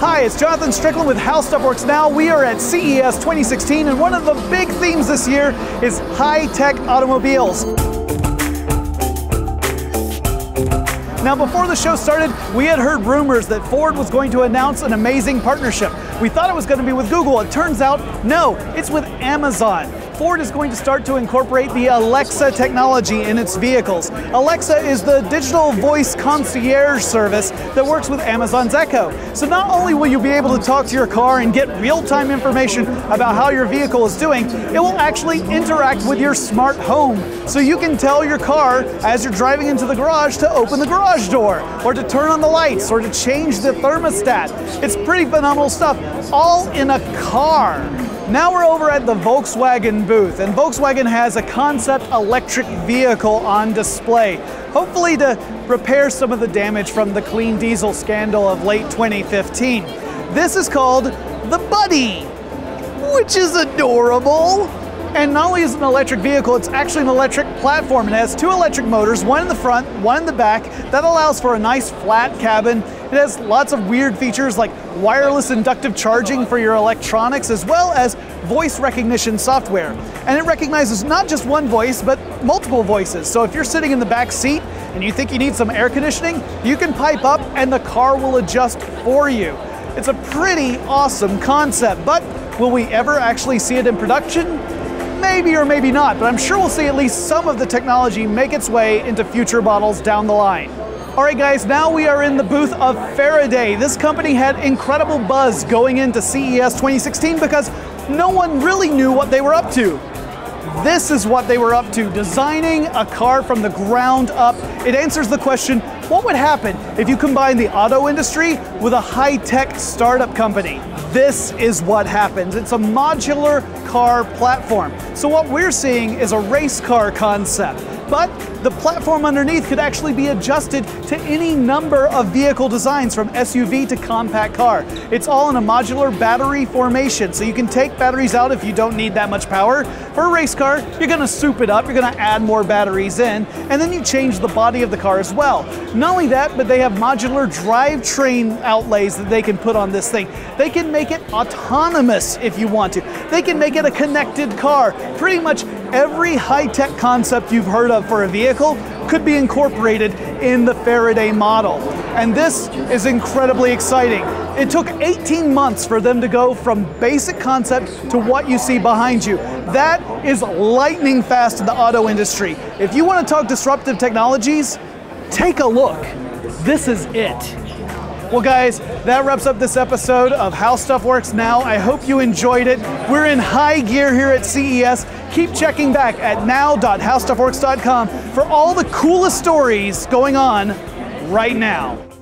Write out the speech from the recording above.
Hi, it's Jonathan Strickland with HowStuffWorks Now. We are at CES 2016, and one of the big themes this year is high-tech automobiles. Now, before the show started, we had heard rumors that Ford was going to announce an amazing partnership. We thought it was going to be with Google. It turns out, no, it's with Amazon. Ford is going to start to incorporate the Alexa technology in its vehicles. Alexa is the digital voice concierge service that works with Amazon's Echo. So not only will you be able to talk to your car and get real-time information about how your vehicle is doing, it will actually interact with your smart home. So you can tell your car as you're driving into the garage to open the garage door, or to turn on the lights, or to change the thermostat. It's pretty phenomenal stuff, all in a car. Now we're over at the Volkswagen booth, and Volkswagen has a concept electric vehicle on display, hopefully to repair some of the damage from the clean diesel scandal of late 2015. This is called the BUDD-e, which is adorable. And not only is it an electric vehicle, it's actually an electric platform. It has two electric motors, one in the front, one in the back. That allows for a nice flat cabin. It has lots of weird features like wireless inductive charging for your electronics, as well as voice recognition software. And it recognizes not just one voice, but multiple voices. So if you're sitting in the back seat and you think you need some air conditioning, you can pipe up and the car will adjust for you. It's a pretty awesome concept, but will we ever actually see it in production? Maybe or maybe not, but I'm sure we'll see at least some of the technology make its way into future models down the line. All right, guys, now we are in the booth of Faraday. This company had incredible buzz going into CES 2016 because no one really knew what they were up to. This is what they were up to, designing a car from the ground up. It answers the question, what would happen if you combine the auto industry with a high-tech startup company? This is what happens. It's a modular car platform. So what we're seeing is a race car concept, but the platform underneath could actually be adjusted to any number of vehicle designs, from SUV to compact car. It's all in a modular battery formation, so you can take batteries out if you don't need that much power. For a race car, you're going to soup it up, you're going to add more batteries in, and then you change the body of the car as well. Not only that, but they have modular drivetrain outlays that they can put on this thing. They can make it autonomous if you want to. They can make it a connected car. Pretty much every high-tech concept you've heard of for a vehicle could be incorporated in the Faraday model. And this is incredibly exciting. It took 18 months for them to go from basic concept to what you see behind you. That is lightning fast in the auto industry. If you want to talk disruptive technologies, take a look. This is it. Well, guys, that wraps up this episode of How Stuff Works Now. I hope you enjoyed it. We're in high gear here at CES. Keep checking back at now.howstuffworks.com for all the coolest stories going on right now.